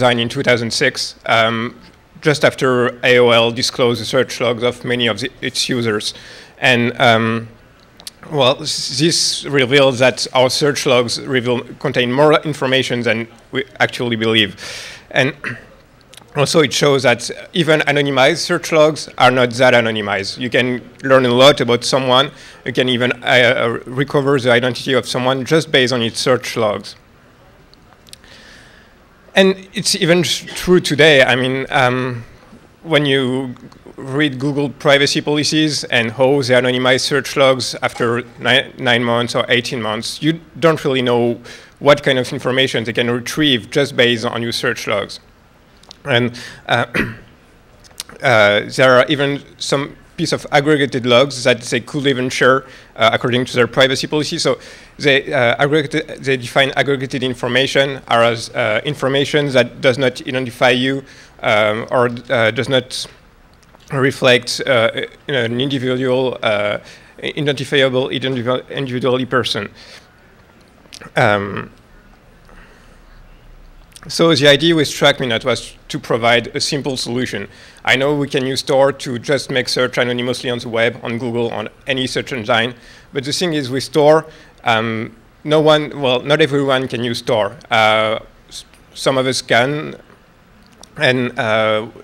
designed in 2006, just after AOL disclosed the search logs of many of its users. And well, this reveals that our search logs contain more information than we actually believe. And also it shows that even anonymized search logs are not that anonymized. You can learn a lot about someone. You can even recover the identity of someone just based on its search logs. And it's even true today. I mean, when you read Google privacy policies and how they anonymize search logs after 9 months or 18 months, you don't really know what kind of information they can retrieve just based on your search logs. And there are even some piece of aggregated logs that they could even share according to their privacy policy. So they define aggregated information as information that does not identify you or does not reflect an individual, identifiable individual person. So the idea with TrackMeNot was to provide a simple solution. I know we can use Tor to just make search anonymously on the web, on Google, on any search engine. But the thing is, with Tor, not everyone can use Tor. Some of us can, and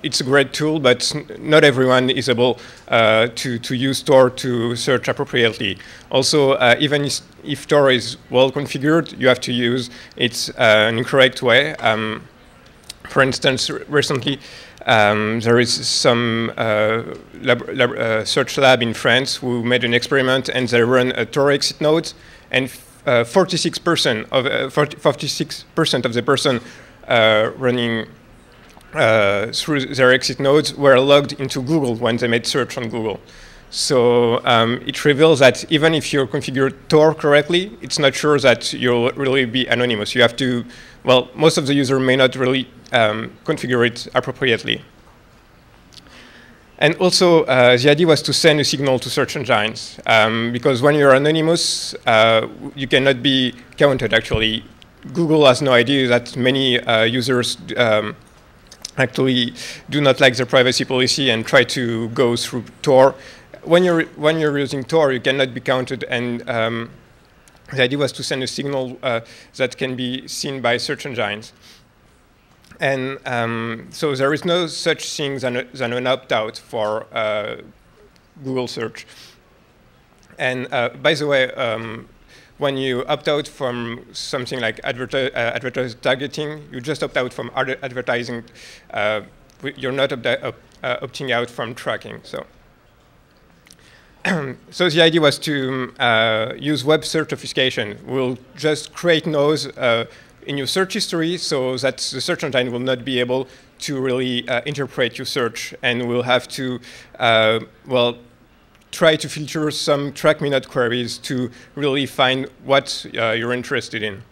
it's a great tool, but not everyone is able to use Tor to search appropriately. Also, even if Tor is well configured, you have to use it an incorrect way. For instance, recently, there is some search lab in France who made an experiment, and they run a Tor exit node, and 46% of the person running through their exit nodes were logged into Google when they made search on Google. So it reveals that even if you configure Tor correctly, it's not sure that you'll really be anonymous. You have to, well, most of the user may not really configure it appropriately. And also, the idea was to send a signal to search engines, because when you're anonymous, you cannot be counted, actually. Google has no idea that many users actually do not like their privacy policy and try to go through Tor. When you're using Tor, you cannot be counted, and the idea was to send a signal that can be seen by search engines. And so there is no such thing than an opt-out for Google search. And by the way, when you opt out from something like advertising targeting, you just opt out from advertising. You're not opting out from tracking. So. So the idea was to use web search obfuscation. We'll just create nodes in your search history so that the search engine will not be able to really interpret your search, and we'll have to, well, try to filter some TrackMeNot queries to really find what you're interested in.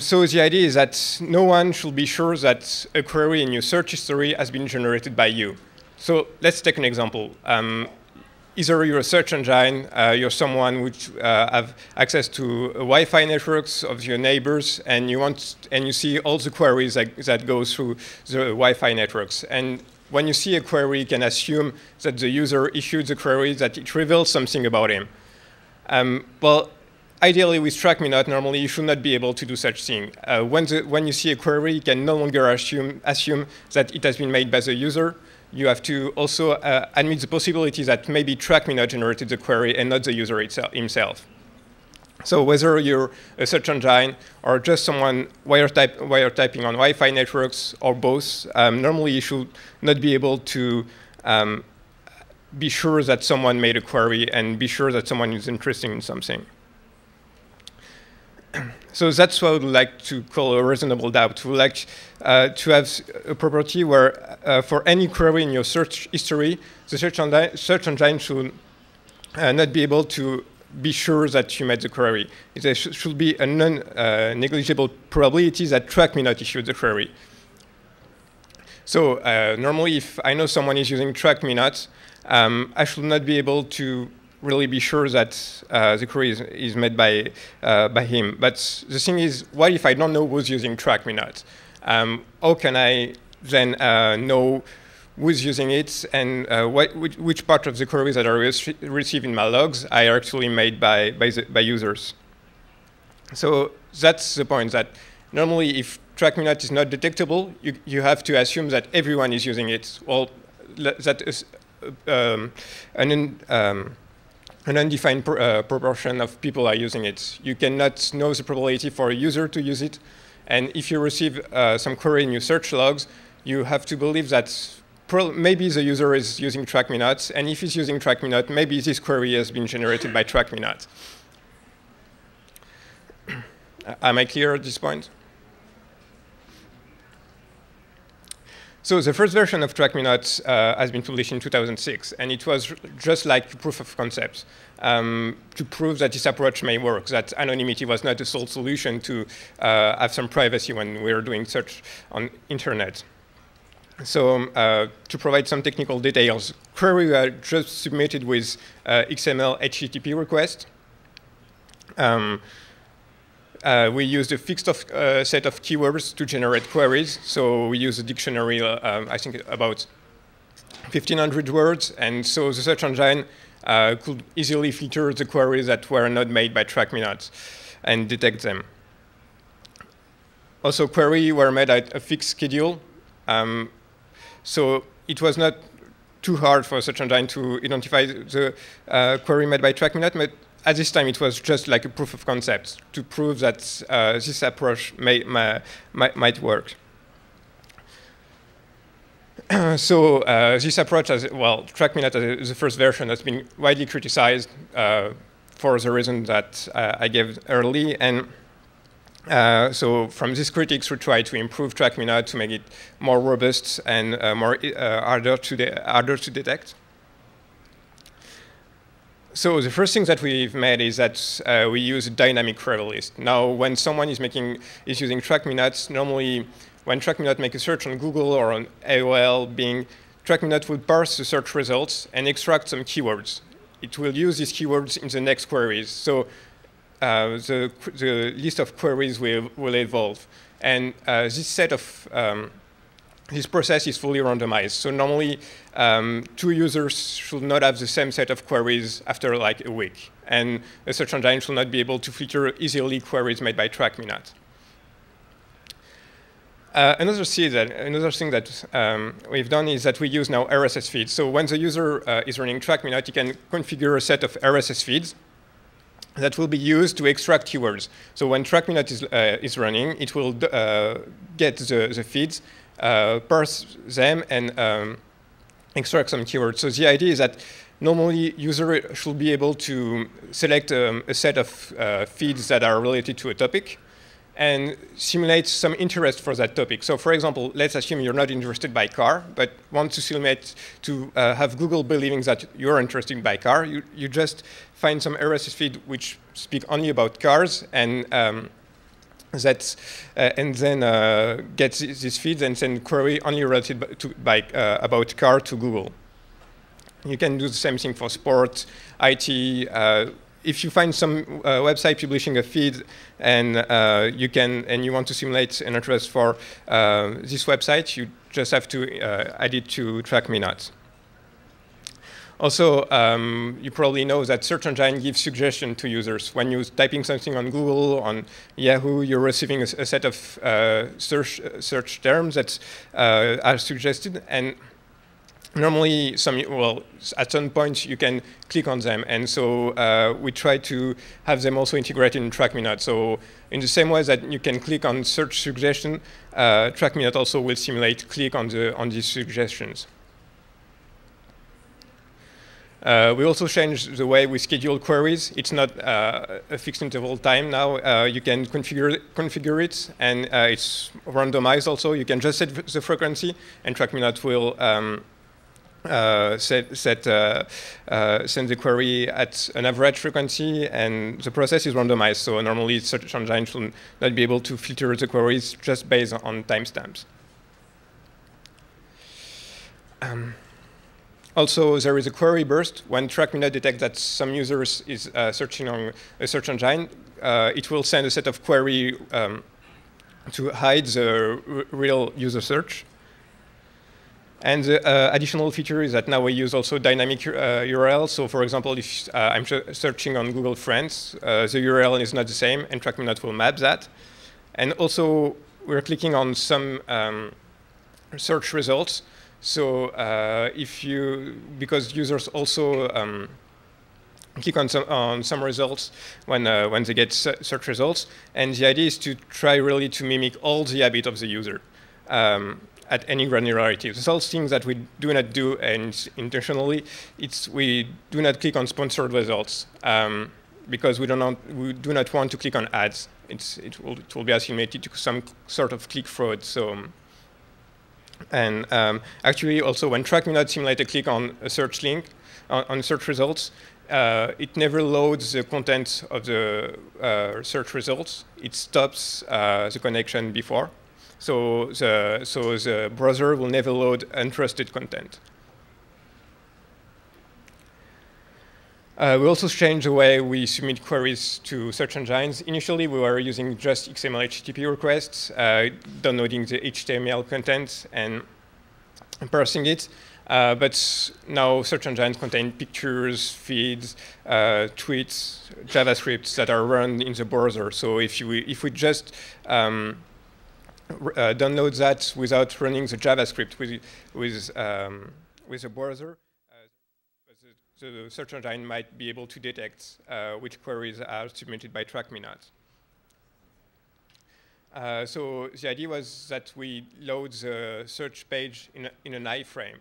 So the idea is that no one should be sure that a query in your search history has been generated by you. So let's take an example. Either you're a search engine, you're someone which have access to Wi-Fi networks of your neighbors, and you see all the queries that go through the Wi-Fi networks. And when you see a query, you can assume that the user issued the query, that it reveals something about him. Well, ideally, with TrackMeNot, normally you should not be able to do such thing. When you see a query, you can no longer assume that it has been made by the user. You have to also admit the possibility that maybe TrackMeNot generated the query and not the user himself. So whether you're a search engine or just someone wiretyping on Wi-Fi networks or both, normally you should not be able to be sure that someone made a query and be sure that someone is interested in something. So that's what I would like to call a reasonable doubt. We would like to have a property where for any query in your search history, the search engine should not be able to be sure that you made the query. There should be a non-negligible probability that TrackMeNot issued the query. So normally, if I know someone is using TrackMeNot, I should not be able to really be sure that the query is made by him. But the thing is, what if I don't know who's using TrackMeNot? How can I then know who's using it and which part of the queries that I receive in my logs are actually made by users? So that's the point, that normally if TrackMeNot is not detectable, you have to assume that everyone is using it. Well, that is an undefined proportion of people are using it. You cannot know the probability for a user to use it. And if you receive some query in your search logs, you have to believe that maybe the user is using TrackMeNot. And if he's using TrackMeNot, maybe this query has been generated by TrackMeNot. Am I clear at this point? So the first version of TrackMeNot has been published in 2006, and it was just like proof of concept to prove that this approach may work, that anonymity was not the sole solution to have some privacy when we were doing search on internet. So to provide some technical details, queries were just submitted with XML HTTP request. We used a fixed set of keywords to generate queries. So we used a dictionary, I think about 1,500 words. And so the search engine could easily filter the queries that were not made by TrackMeNot and detect them. Also, queries were made at a fixed schedule. So it was not too hard for a search engine to identify the query made by TrackMeNot, but at this time, it was just like a proof of concept to prove that this approach might work. So this approach, as well, TrackMeNot as the first version has been widely criticized for the reason that I gave early. And so from these critics, we try to improve TrackMeNot to make it more robust and harder to detect. So the first thing that we've made is that we use a dynamic query list. Now, when someone is using TrackMeNot, normally when TrackMeNot makes a search on Google or on AOL, Bing, TrackMeNot will parse the search results and extract some keywords. It will use these keywords in the next queries. So the list of queries will evolve. And this set of this process is fully randomized. So normally, two users should not have the same set of queries after like a week. And a search engine should not be able to filter easily queries made by TrackMeNot. Another thing that we've done is that we use now RSS feeds. So when the user is running TrackMeNot, he can configure a set of RSS feeds that will be used to extract keywords. So when TrackMeNot is running, it will get the feeds, parse them and extract some keywords. So the idea is that normally user should be able to select a set of feeds that are related to a topic and simulate some interest for that topic. So for example, let's assume you're not interested by car, but want to simulate to have Google believing that you're interested by car. You just find some RSS feed which speak only about cars and then get these feeds and send query only related to, about car to Google. You can do the same thing for sport, IT. If you find some website publishing a feed and you want to simulate an interest for this website, you just have to add it to TrackMeNot. Also, you probably know that search engine gives suggestions to users. When you're typing something on Google, on Yahoo, you're receiving a set of search terms that are suggested. And normally, at some point, you can click on them. And so we try to have them also integrated in TrackMeNot. So in the same way that you can click on search suggestion, TrackMeNot also will simulate click on these suggestions. We also changed the way we schedule queries. It's not a fixed interval time now. You can configure it, and it's randomized also. You can just set the frequency, and TrackMeNot will send the query at an average frequency, and the process is randomized. So normally, search engines should not be able to filter the queries just based on timestamps. Also, there is a query burst. When TrackMeNot detects that some users is searching on a search engine, it will send a set of query to hide the real user search. And the additional feature is that now we use also dynamic URLs. So for example, if I'm searching on Google Friends, the URL is not the same, and TrackMeNot will map that. And also, we're clicking on some search results. So because users also click on some results when they get search results, and the idea is to try really to mimic all the habits of the user at any granularity. It's all things that we do not do, and intentionally, we do not click on sponsored results because we do not want to click on ads. It will be assimilated to some sort of click fraud. So. And actually, also, when TrackMeNot simulates a click on a search link, on search results, it never loads the content of the search results. It stops the connection before. So the browser will never load untrusted content. We also changed the way we submit queries to search engines. Initially, we were using just XML HTTP requests, downloading the HTML content and parsing it. But now search engines contain pictures, feeds, tweets, JavaScripts that are run in the browser. So if we just download that without running the JavaScript with the browser, so the search engine might be able to detect which queries are submitted by TrackMeNot. So the idea was that we load the search page in an iframe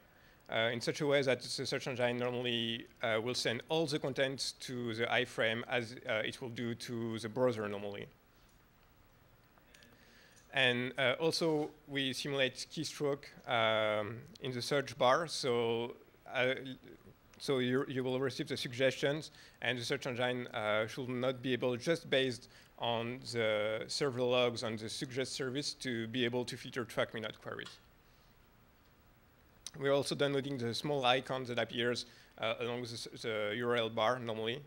in such a way that the search engine normally will send all the content to the iframe as it will do to the browser normally. And also, we simulate keystroke in the search bar. So. So you will receive the suggestions, and the search engine should not be able, just based on the server logs on the suggest service, to be able to filter TrackMeNot queries. We're also downloading the small icon that appears along the URL bar normally,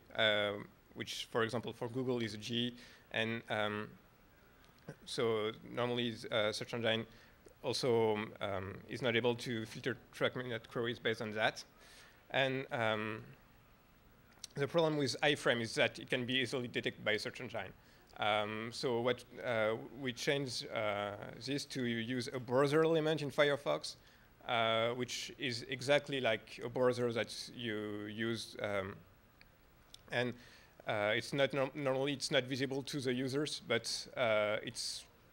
which, for example, for Google is a G, and so normally search engine also is not able to filter TrackMeNot queries based on that. And the problem with iframe is that it can be easily detected by a search engine. So what we changed this to use a browser element in Firefox, which is exactly like a browser that you use. And it's not normally it's not visible to the users, but it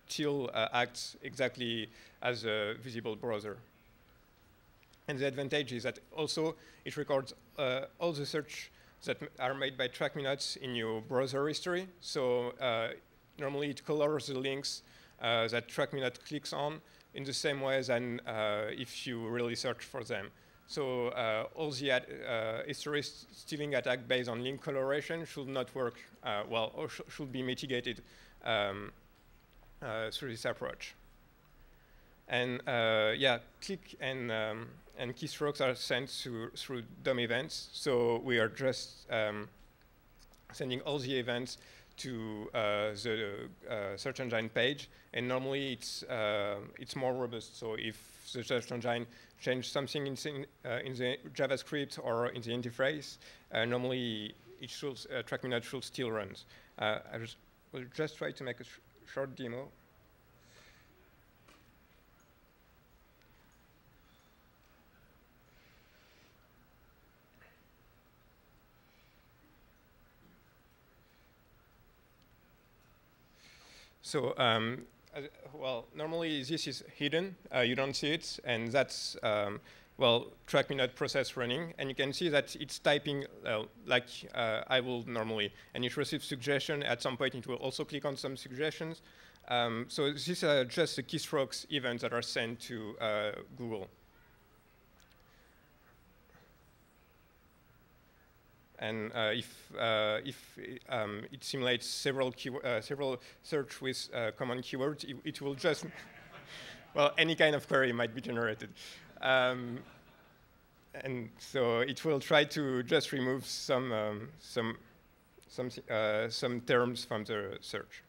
still acts exactly as a visible browser. And the advantage is that also it records all the search that are made by TrackMeNot in your browser history. So normally it colors the links that TrackMeNot clicks on in the same way than if you really search for them. So all the history stealing attack based on link coloration should not work well, or should be mitigated through this approach. And yeah, click and keystrokes are sent through DOM events. So we are just sending all the events to the search engine page. And normally it's more robust. So if the search engine changes something in the JavaScript or in the interface, normally it should TrackMeNot should still run. We'll just try to make a short demo. So, well, normally this is hidden. You don't see it. And that's, well, TrackMeNot process running. And you can see that it's typing like I will normally. And it receives suggestion. At some point, it will also click on some suggestions. So these are just the keystrokes events that are sent to Google. And if it simulates several search with common keywords, it will just well, any kind of query might be generated. And so it will try to just remove some terms from the search. Does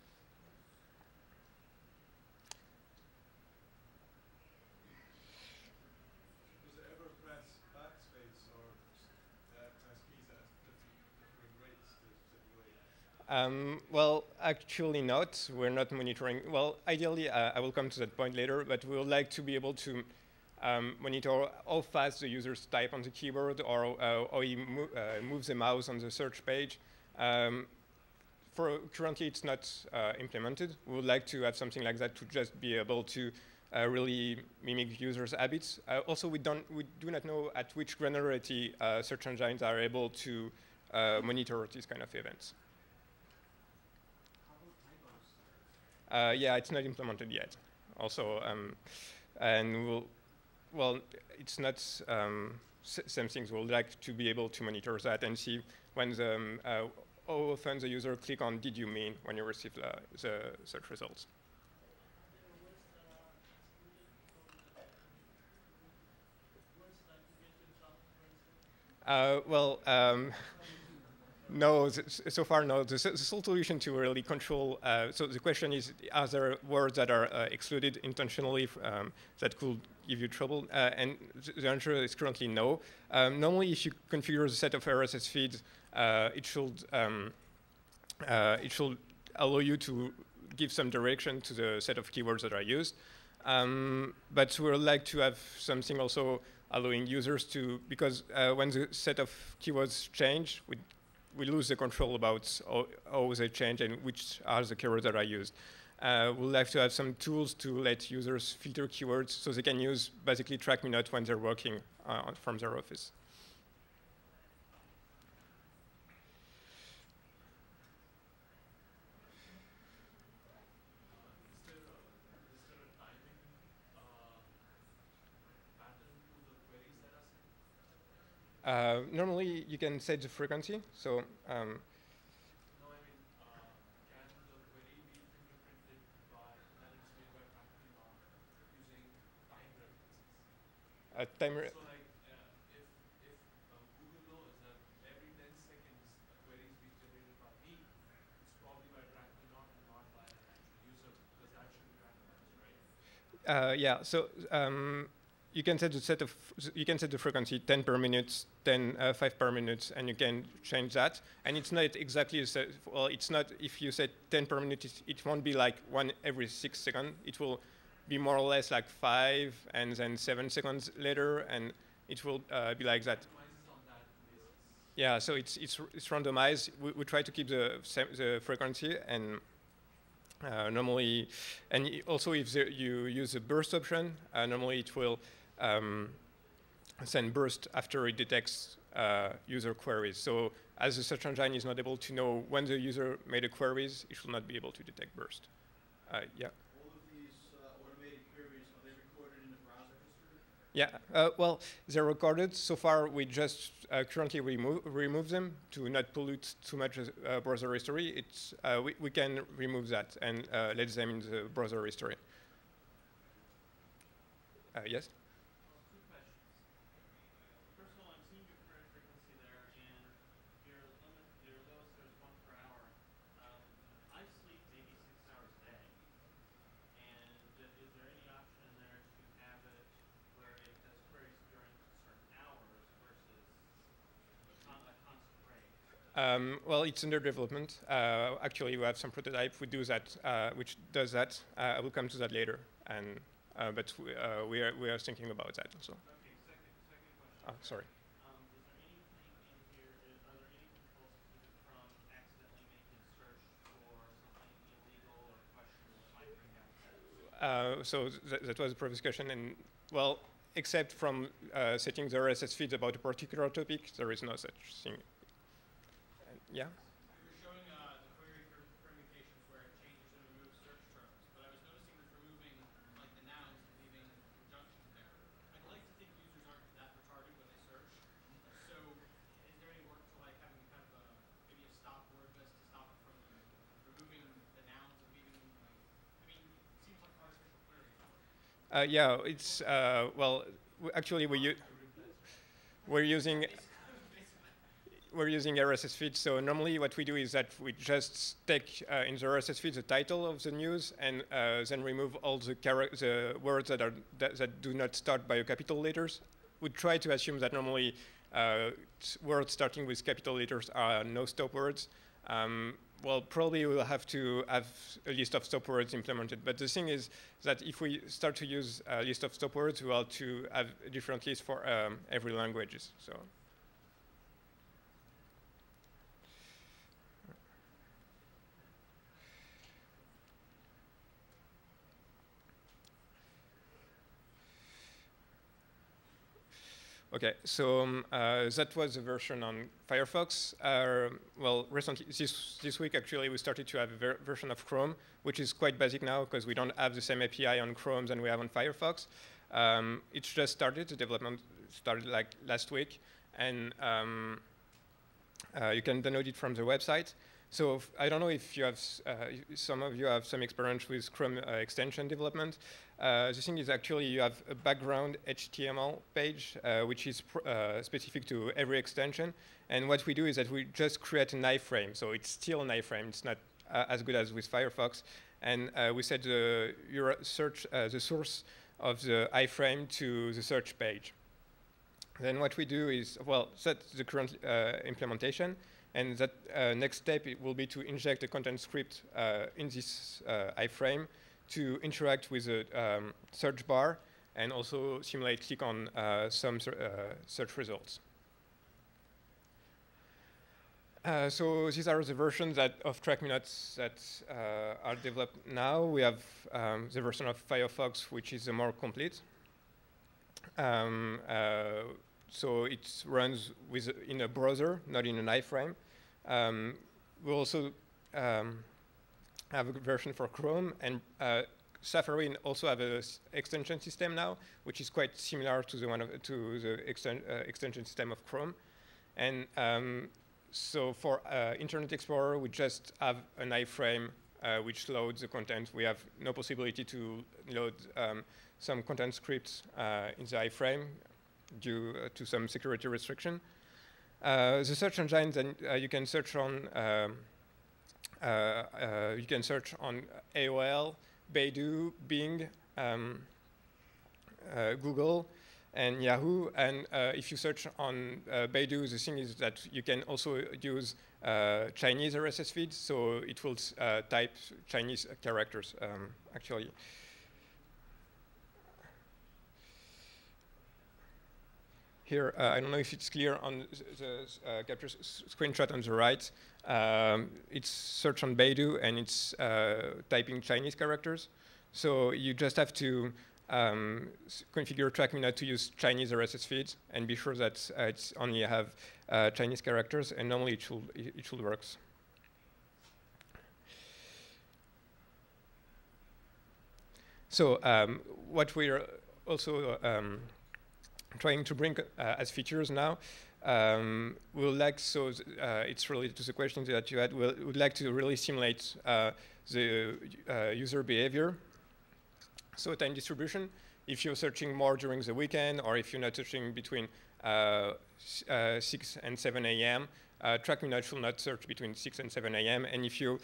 it ever press backspace or press keys at different rates to simulate? Well, actually not. We're not monitoring. Well, ideally, I will come to that point later, but we would like to be able to monitor how fast the users type on the keyboard or how he moves the mouse on the search page. Currently, it's not implemented. We would like to have something like that to just be able to really mimic users' habits. Also, we do not know at which granularity search engines are able to monitor these kind of events. Yeah, it's not implemented yet. Also, and we'll. Well, it's not same things. We'll like to be able to monitor that and see when the, how often the user click on "Did you mean" when you receive the search results. No, so far no. The solution to really control. So the question is: are there words that are excluded intentionally that could give you trouble? And the answer is currently no. Normally, if you configure the set of RSS feeds, it should allow you to give some direction to the set of keywords that are used. But we would like to have something also allowing users to, because when the set of keywords change, we lose the control about how they change and which are the keywords that are used. We'll have to have some tools to let users filter keywords so they can use basically TrackMeNot when they're working from their office. Normally, you can set the frequency. So, no, I mean, can the query be fingerprinted by analysis by using time references? So, like, if Google knows that every 10 seconds a query is being generated by me, it's probably by TrackMeNot and not by an actual user, because that should be randomized, right? Yeah. So. You can set the frequency 10 per minute, 5 per minute, and you can change that. And it's not exactly well. It's not if you set 10 per minute, it won't be like 1 every 6 seconds. It will be more or less like 5 and then 7 seconds later, and it will be like that. Yeah. So it's randomized. We try to keep the frequency and. Normally, and also if you use a burst option, normally it will send burst after it detects user queries. So as the search engine is not able to know when the user made a queries, it will not be able to detect burst. Yeah. All of these automated queries, are they recorded in the browser history? Yeah. Well, they're recorded. So far, we just currently remove them to not pollute too much browser history. It's we can remove that and let them in the browser history. Yes. Well, it's under development. Actually, we have some prototype which does that. I will come to that later. And but we are thinking about that also. Okay, second question. Sorry. So that was a previous question, and well, except from setting the RSS feeds about a particular topic, there is no such thing. Yeah. You were showing the query for permutations where it changes and removes search terms, but I was noticing that removing like the nouns and leaving conjunctions there. I'd like to think users aren't that retarded when they search. So, is there any work to like having kind of a maybe a stop word list to stop it from removing the nouns and leaving? Like, I mean, it seems like artificial query. Yeah, it's well, actually we use. We're using RSS feeds, so normally what we do is that we just take in the RSS feed the title of the news and then remove all the words that do not start by capital letters. We try to assume that normally words starting with capital letters are no stop words. Well, probably we'll have to have a list of stop words implemented. But the thing is that if we start to use a list of stop words, we'll have to have a different list for every language. So. Okay, so that was a version on Firefox. Well, recently, this week actually, we started to have a version of Chrome, which is quite basic now because we don't have the same API on Chrome than we have on Firefox. It's just started. The development started like last week, and you can download it from the website. So I don't know if you have, some of you have some experience with Chrome extension development. The thing is actually you have a background HTML page, which is specific to every extension. And what we do is that we just create an iframe. So it's still an iframe. It's not as good as with Firefox. And we set the source of the iframe to the search page. Then what we do is, well, set the current implementation. And that next step it will be to inject a content script in this iframe to interact with a search bar and also simulate click on some search results. So these are the versions of TrackMeNot that are developed now. We have the version of Firefox, which is more complete. So it runs in a browser, not in an iframe. We also have a version for Chrome, and Safari also have an extension system now, which is quite similar to the extension system of Chrome. And so for Internet Explorer, we just have an iframe which loads the content. We have no possibility to load some content scripts in the iframe due to some security restriction. The search engine, then you can search on AOL, Baidu, Bing, Google, and Yahoo. And if you search on Baidu, the thing is that you can also use Chinese RSS feeds, so it will type Chinese characters actually. Here, I don't know if it's clear on the capture screenshot on the right. It's search on Baidu, and it's typing Chinese characters. So you just have to configure TrackMeNot to use Chinese RSS feeds and be sure that it's only have Chinese characters, and normally it should work. So what we're also trying to bring as features now, it's related to the question that you had, we'd like to really simulate the user behavior. So time distribution, if you're searching more during the weekend or if you're not searching between 6 and 7 a.m., TrackMeNot should not search between 6 and 7 a.m. And if you're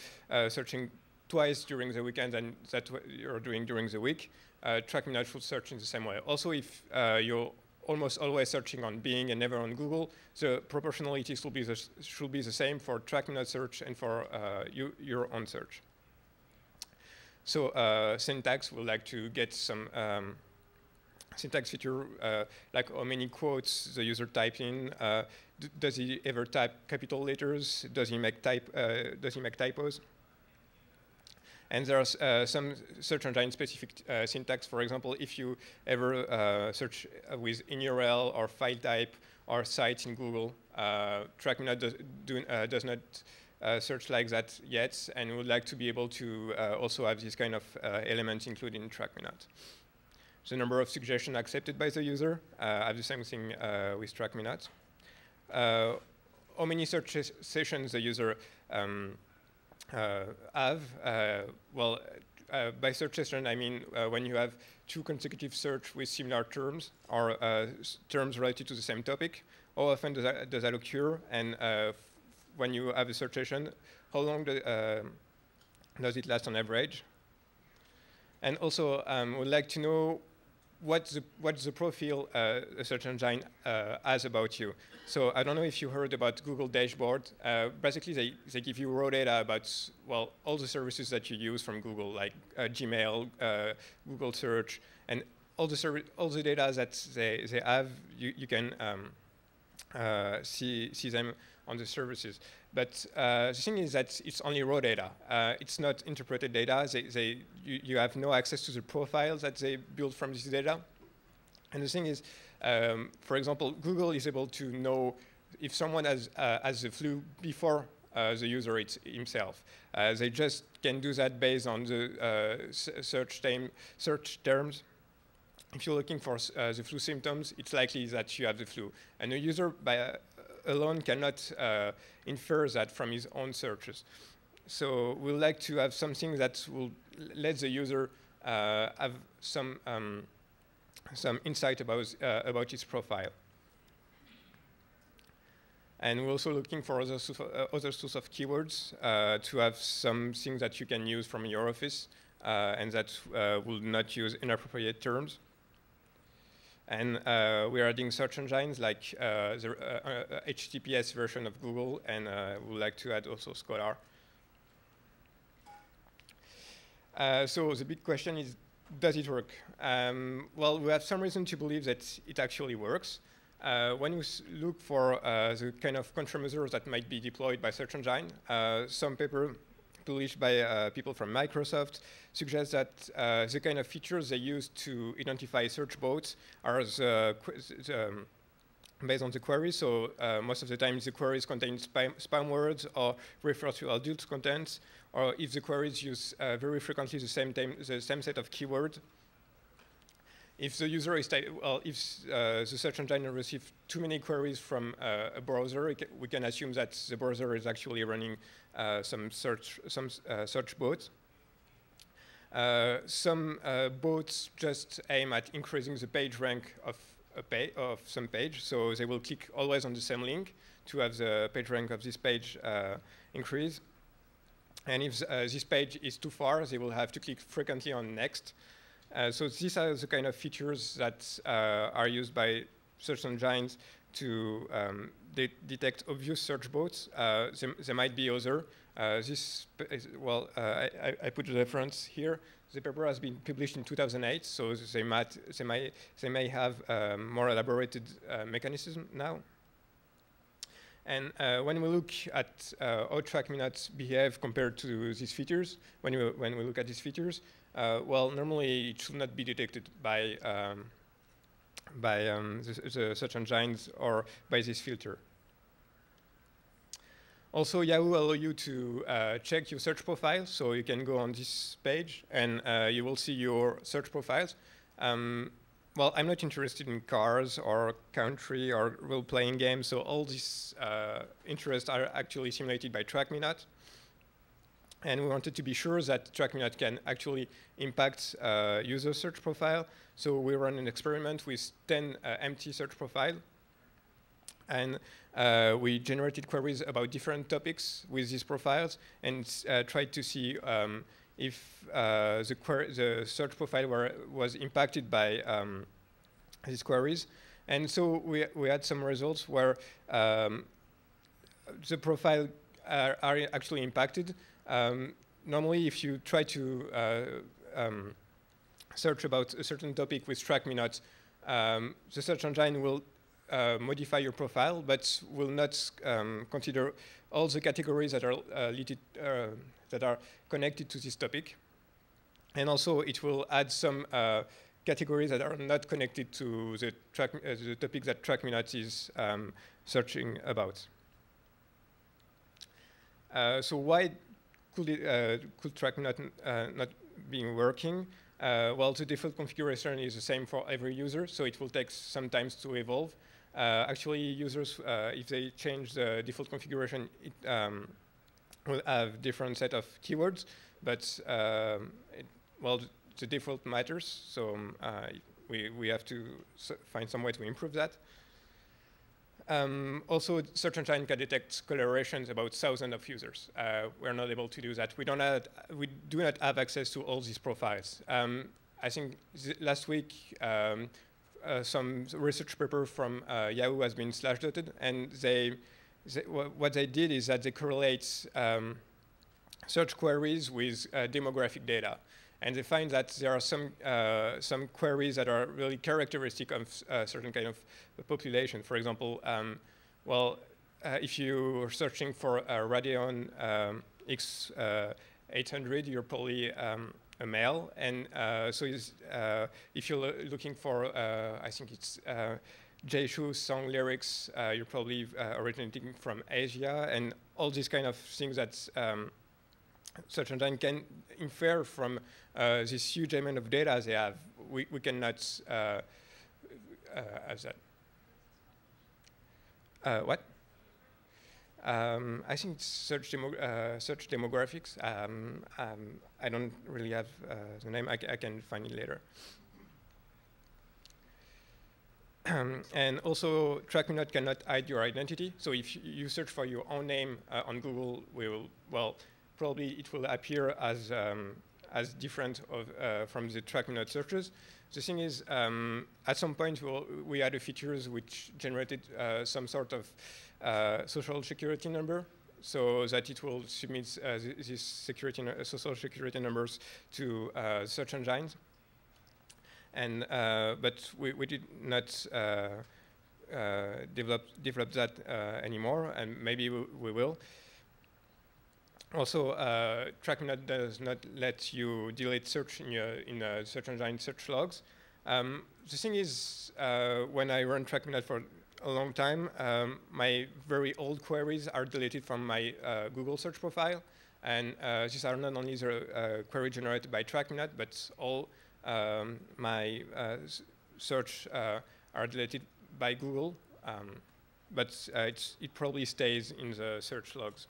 searching twice during the weekend than that you're doing during the week, TrackMeNot should search in the same way. Also, if you're almost always searching on Bing and never on Google, the proportionality should be the same for TrackMeNot search and for your own search. So syntax, we'd like to get some syntax feature, like how many quotes the user types in. Does he ever type capital letters? Does he make typos? And there's some search engine specific syntax. For example, if you ever search with in URL or file type or site in Google, TrackMeNot does not search like that yet, and would like to be able to also have this kind of element included in TrackMeNot. The number of suggestions accepted by the user, I have the same thing with TrackMeNot. How many search sessions the user have. Well, by search session, I mean when you have two consecutive search with similar terms or terms related to the same topic. How often does that occur? And when you have a search session, how long does it last on average? And also, I would like to know what's the profile a search engine has about you. So I don't know if you heard about Google Dashboard. Basically, they give you raw data about, well, all the services that you use from Google, like Gmail, Google Search, and all the data that they have. You can see them on the services. But the thing is that it's only raw data. It's not interpreted data. You have no access to the profiles that they build from this data. And the thing is, for example, Google is able to know if someone has the flu before the user himself. They just can do that based on the search terms. If you're looking for the flu symptoms, it's likely that you have the flu. And a user alone cannot infer that from his own searches. So we'd like to have something that will let the user have some insight about his profile. And we're also looking for other sorts of keywords to have something that you can use from your office and that will not use inappropriate terms. And we are adding search engines like the HTTPS version of Google, and we would like to add also Scholar. So the big question is, does it work? Well, we have some reason to believe that it actually works. When you look for the kind of countermeasures that might be deployed by search engine, some paper published by people from Microsoft suggests that the kind of features they use to identify search bots are based on the query. So most of the time, the queries contain spam words or refer to adult contents, or if the queries use very frequently the same set of keywords. If the user is if the search engine receives too many queries from a browser, we can assume that the browser is actually running some search bots. Some bots just aim at increasing the page rank of some page, so they will click always on the same link to have the page rank of this page increase. And if this page is too far, they will have to click frequently on next. So these are the kind of features that are used by search engines to detect obvious search bots. There might be other. I put the reference here. The paper has been published in 2008, so they may have more elaborated mechanism now. And when we look at how TrackMeNot behave compared to these features, when we look at these features, well, normally it should not be detected by the search engines or by this filter. Also, Yahoo allows you to check your search profile, so you can go on this page and you will see your search profiles. Well, I'm not interested in cars or country or role-playing games, so all these interests are actually simulated by TrackMeNot. And we wanted to be sure that TrackMeNot can actually impact user search profile. So we run an experiment with 10 empty search profiles. And we generated queries about different topics with these profiles and tried to see if the search profile was impacted by these queries. And so we had some results where the profile are actually impacted. Normally, if you try to search about a certain topic with TrackMeNot, the search engine will modify your profile, but will not consider all the categories that are connected to this topic. And also, it will add some categories that are not connected to the topic that TrackMeNot is searching about. So why could TrackMeNot not be working? Well, the default configuration is the same for every user, so it will take some time to evolve. Actually, users, if they change the default configuration, it will have different set of keywords, but well, the default matters, so we have to find some way to improve that. Also, search engine can detect colorations about thousands of users. We're not able to do that. We do not have access to all these profiles. I think last week, some research paper from Yahoo has been /dotted, and what they did is that they correlate search queries with demographic data. And they find that there are some queries that are really characteristic of certain kind of population. For example, if you're searching for a Radeon X800, you're probably a male. And so if you're looking for, I think it's Jay Shu's song lyrics, you're probably originating from Asia, and all these kind of things that's search engine can infer from this huge amount of data they have. We cannot have that. What? I think search demographics. I don't really have the name. I can find it later. And also, TrackMeNot cannot hide your identity. So if you search for your own name on Google, we will, well, probably it will appear as different from the TrackMeNot searches. The thing is, at some point we had a features which generated some sort of social security number, so that it will submit these social security numbers to search engines. And but we did not develop that anymore, and maybe we will. Also, TrackMeNot does not let you delete search in search engine search logs. The thing is, when I run TrackMeNot for a long time, my very old queries are deleted from my Google search profile. And these are not only the query generated by TrackMeNot, but all my search are deleted by Google. But it probably stays in the search logs.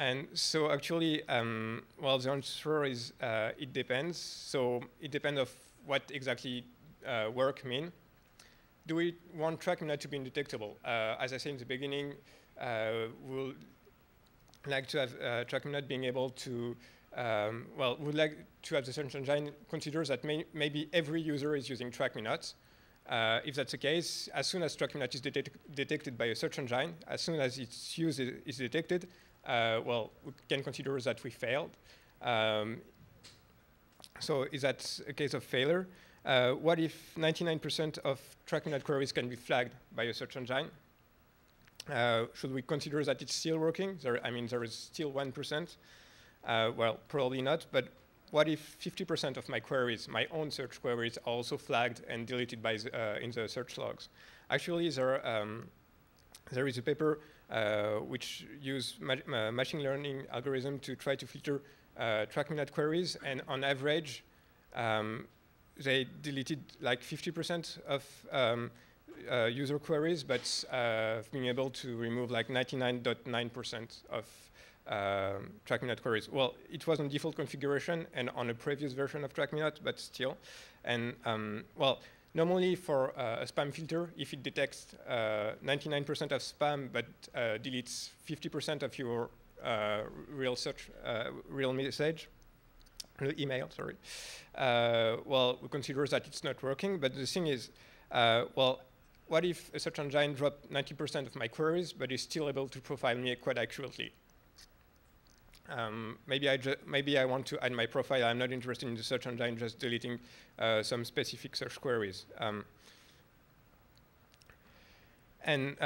And so actually, well, the answer is it depends. So it depends of what exactly work mean. Do we want TrackMeNot to be indetectable? As I said in the beginning, we'll like to have TrackMeNot being able to, well, we'd like to have the search engine consider that maybe every user is using TrackMeNot. If that's the case, as soon as TrackMeNot is detected by a search engine, as soon as its use is detected, well, we can consider that we failed. So is that a case of failure? What if 99% of TrackMeNot queries can be flagged by a search engine? Should we consider that it's still working? There is still 1%. Well, probably not. But what if 50% of my queries, my own search queries, are also flagged and deleted by in the search logs? Actually, there is a paper which use machine learning algorithm to try to filter TrackMeNot queries, and on average, they deleted like 50% of user queries, but being able to remove like 99.9% of TrackMeNot queries. Well, it was on default configuration and on a previous version of TrackMeNot, but still. And well, normally for a spam filter, if it detects 99% of spam but deletes 50% of your real message, real email, sorry, well, we consider that it's not working. But the thing is, well, what if a search engine dropped 90% of my queries but is still able to profile me quite accurately? Maybe I want to add my profile. I'm not interested in the search engine just deleting some specific search queries. And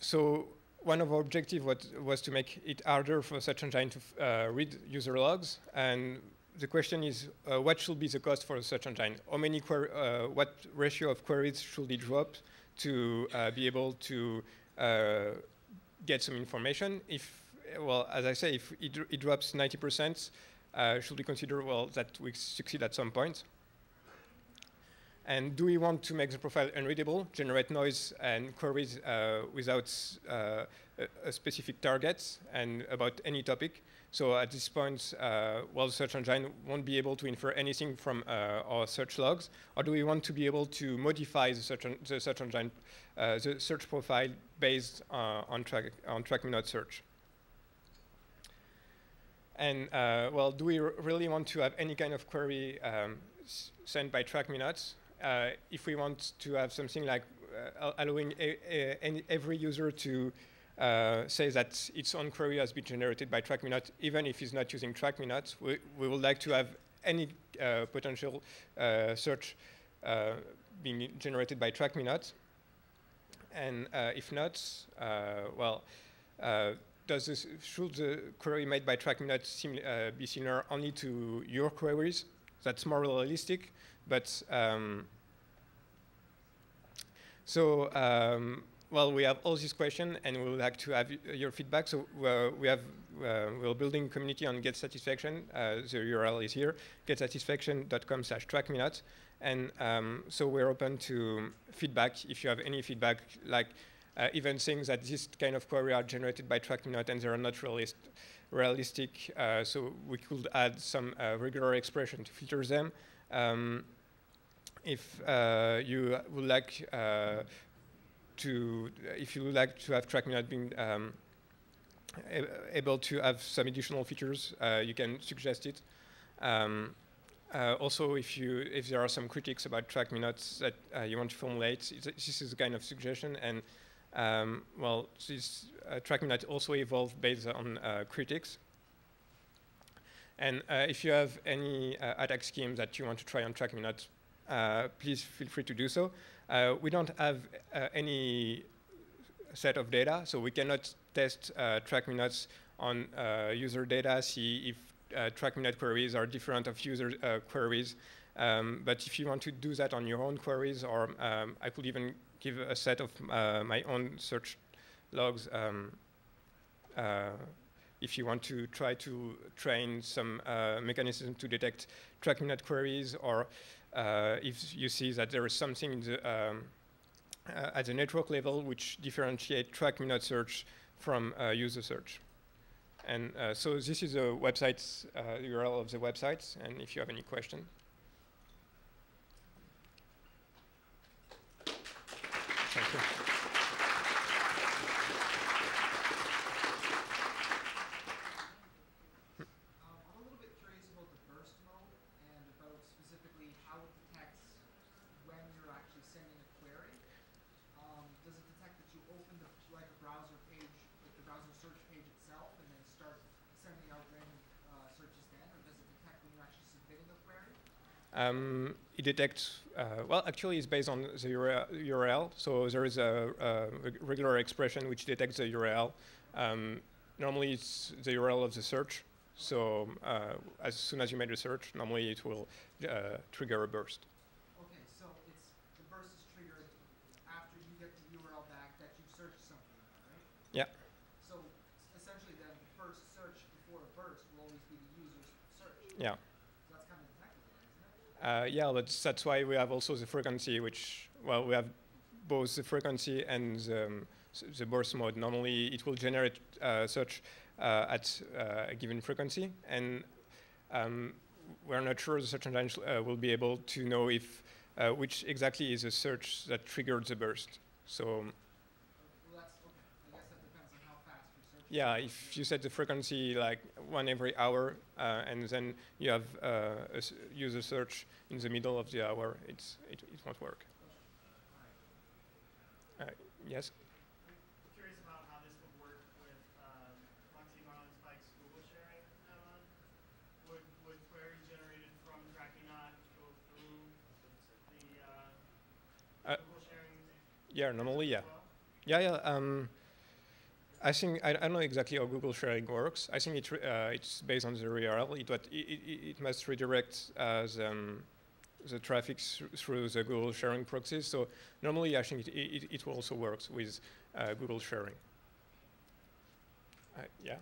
so one of our objectives was to make it harder for search engine to read user logs. And the question is, what should be the cost for a search engine? How many what ratio of queries should it drop to be able to get some information? If well, as I say, if it drops 90%, should we consider, well, that we succeed at some point? And do we want to make the profile unreadable, generate noise and queries without a specific target and about any topic? So at this point, well, the search engine won't be able to infer anything from our search logs. Or do we want to be able to modify the search profile based on TrackMeNot search? And well, do we really want to have any kind of query sent by TrackMeNot? If we want to have something like allowing every user to say that its own query has been generated by TrackMeNot, even if he's not using TrackMeNot, we would like to have any potential search being generated by TrackMeNot. And if not, well, should the query made by TrackMeNot be similar only to your queries? That's more realistic, but so well, we have all these questions, and we would like to have your feedback. So we're building community on Get Satisfaction. The URL is here: getsatisfaction.com/trackmenot. And so we're open to feedback. If you have any feedback, like even things that this kind of query are generated by TrackMeNot and they are not realistic, so we could add some regular expression to filter them. If you would like to have TrackMeNot being able to have some additional features, you can suggest it. Also, if there are some critics about TrackMeNot that you want to formulate, this is a kind of suggestion. And well, this TrackMeNot also evolved based on critics. And if you have any attack scheme that you want to try on TrackMeNot, please feel free to do so. We don't have any set of data, so we cannot test TrackMeNot on user data, see if TrackMeNot queries are different of user queries. But if you want to do that on your own queries, or I could even give a set of my own search logs if you want to try to train some mechanism to detect TrackMeNot queries, or if you see that there is something in the, at the network level which differentiates TrackMeNot search from user search. And so this is the website's URL of the website, and if you have any question. Thank you. I'm a little bit curious about the burst mode and about specifically how it detects when you're actually sending a query. Does it detect that you opened up like a browser page, like the browser search page itself, and then start sending out random searches then, or does it detect when you're actually submitting a query? It detects, well, actually it's based on the URL, so there is a regular expression which detects the URL. Normally it's the URL of the search, so as soon as you made a search, normally it will trigger a burst. Okay, so it's, the burst is triggered after you get the URL back that you've searched something, right? Yeah. So essentially then the first search before a burst will always be the user's search. Yeah. Yeah, but that's why we have also the frequency, which, well, we have both the frequency and the burst mode. Normally, it will generate search at a given frequency, and we're not sure the search engine will be able to know if which exactly is the search that triggered the burst. So, well, that's okay. I guess that depends on how fast you search. Yeah, if you set the frequency like one every hour, and then you have a user search in the middle of the hour, it won't work. Yes? I'm curious about how this would work with Maximo's Spike's Google sharing add-on. Would queries generated from TrackMeNot go through the Google sharing? Yeah, normally, yeah. Well? Yeah. I think I don't know exactly how Google sharing works. I think it's based on the URL. It must redirect the traffic through the Google sharing proxies. So normally, I think it also works with Google sharing. Yeah.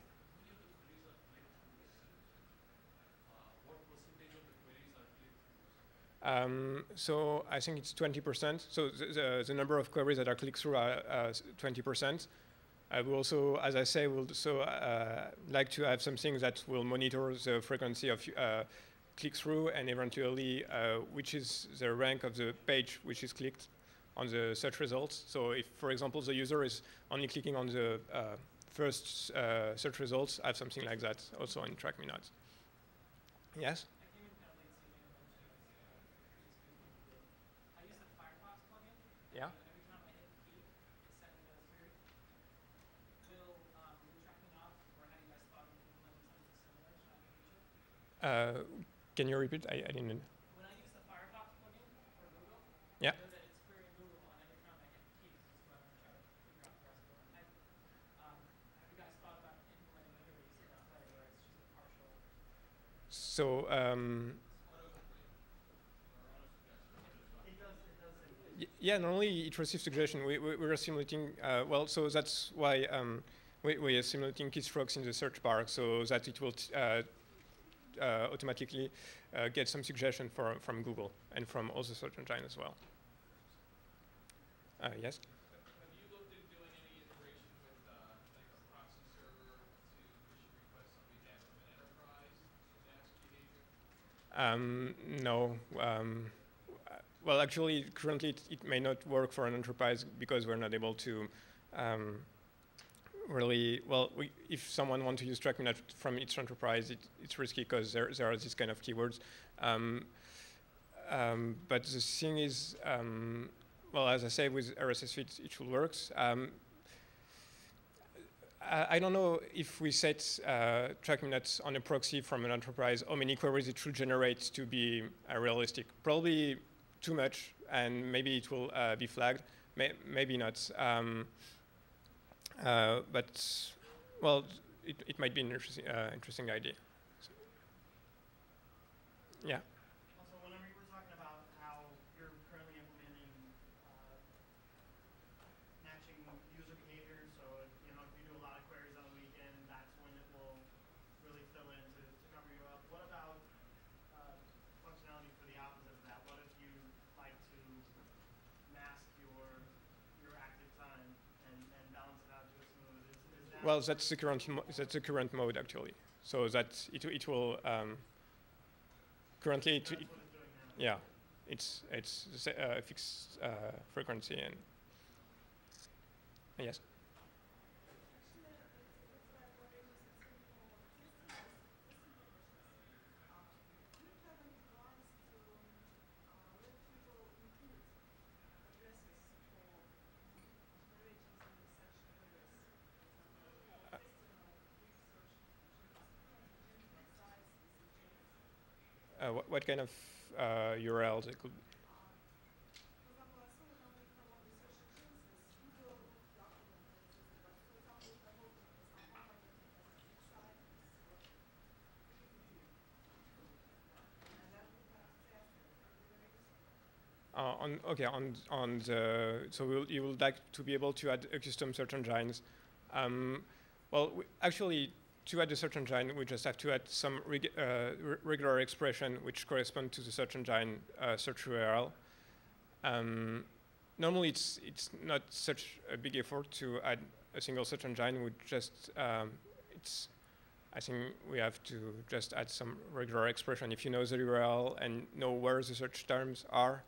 So I think it's 20%. So the number of queries that are clicked through are 20%. I will also, as I say, will also like to have something that will monitor the frequency of click-through and eventually which is the rank of the page which is clicked on the search results. So if, for example, the user is only clicking on the first search results, I have something like that also on TrackMeNot. Yes? I use the Firefox plugin. Yeah. Every time I hit P, it's sending me a query. Will TrackMeNot or how do you guys spot something similar? Can you repeat? I didn't know. When I use the Firefox plugin for Google, yeah. I know that it's querying Google, and every time I hit keys, it's what I'm trying to figure out the rest of the night. Have you guys thought about implementing queries in a way where it's just a partial? So, yeah, normally it receives suggestion. We are simulating, well, so that's why we are simulating keystrokes in the search bar so that it will. Automatically get some suggestion from Google and from all the search engine as well. Yes? Have you looked at doing any integration with like a proxy server to issue requests on behalf of an enterprise to ask behavior? No. Well, actually, currently it may not work for an enterprise because we're not able to really, well, if someone wants to use TrackMeNot from its enterprise, it's risky because there are these kind of keywords. But the thing is, well, as I say, with RSS feeds, it should work. I don't know if we set TrackMeNot on a proxy from an enterprise, how many queries it should generate to be realistic. Probably too much, and maybe it will be flagged. Maybe not. But, well, it might be an interesting idea. So, yeah? Also, when we were talking about how you're currently implementing matching user behavior, so you know, if you do a lot of queries on the weekend, that's when it will really fill in to cover you up. What about functionality for the opposite of that? What if you like to mask your active time and balance it out? Well, that's the current mode actually. So that it will currently it, yeah, it's a fixed frequency and yes. What kind of URLs it could be? So you would like to be able to add a custom search engines. Well, actually, to add the search engine, we just have to add some regular expression which correspond to the search engine search URL. Normally, it's not such a big effort to add a single search engine. We just I think we have to just add some regular expression. If you know the URL and know where the search terms are,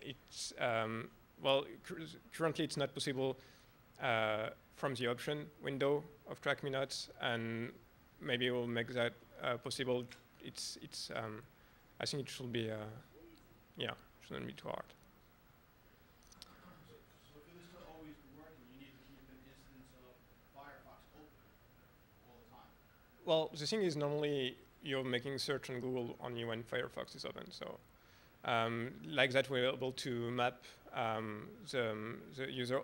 it's well. Currently, it's not possible. From the option window of TrackMeNot, and maybe we'll make that possible. I think it should be, yeah, shouldn't be too hard. So for this to always be working, you need to keep an instance of Firefox open all the time. Well, the thing is, normally you're making search on Google only when Firefox is open. So, like that, we're able to map the user.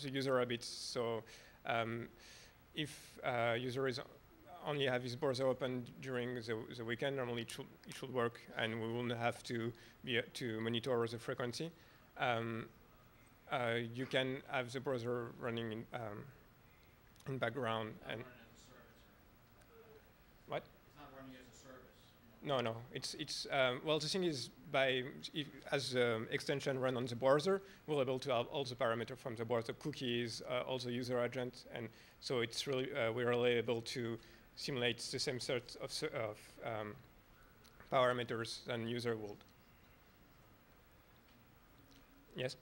The user habits. So, if user is only have his browser open during the weekend, normally it should work, and we won't have to be to monitor the frequency. You can have the browser running in background and. What? It's not running as a service. No, well, the thing is, as the extension run on the browser, we're able to have all the parameters from the browser cookies, all the user agents, and so it's really, we're really able to simulate the same sort of parameters than user would. Yes?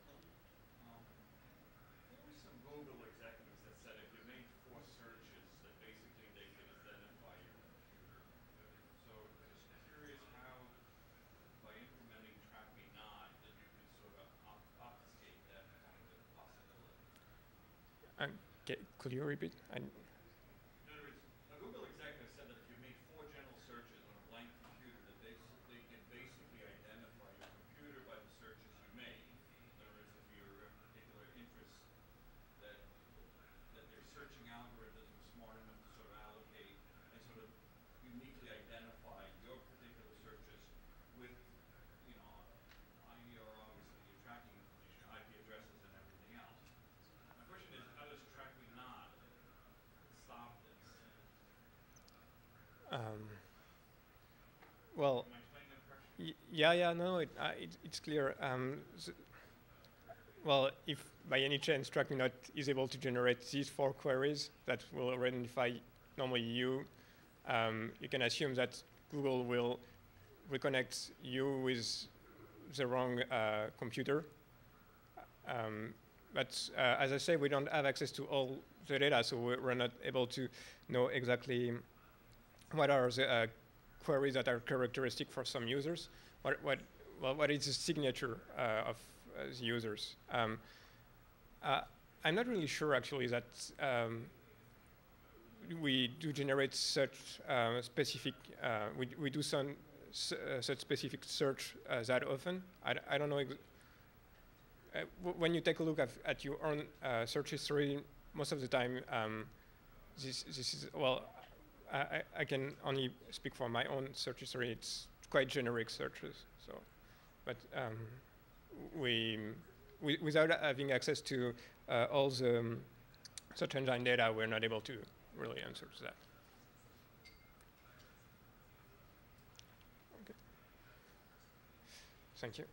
Could you repeat? In other words, a Google executive said that if you made 4 general searches on a blank computer, that they can basically identify your computer by the searches you made. In other words, if you're of particular interest, that their searching algorithms are smart enough to sort of allocate and sort of uniquely identify your particular searches with, you know, IER, obviously, you're tracking IP addresses and everything else. My question is, how does TrackMeNot stop this? Well, am I explaining that correctly? Yeah, no, it's clear. Well, if by any chance TrackMeNot is able to generate these 4 queries that will identify normally you, you can assume that Google will reconnect you with the wrong computer. But as I say, we don't have access to all the data, so we're not able to know exactly what are the queries that are characteristic for some users. What is the signature of the users? I'm not really sure, actually, that we do generate such specific. We do some such specific search that often. I don't know. When you take a look at your own search history, most of the time, this is, well, I can only speak for my own search history. It's quite generic searches. So, but without having access to all the search engine data, we're not able to really answer to that. Okay. Thank you.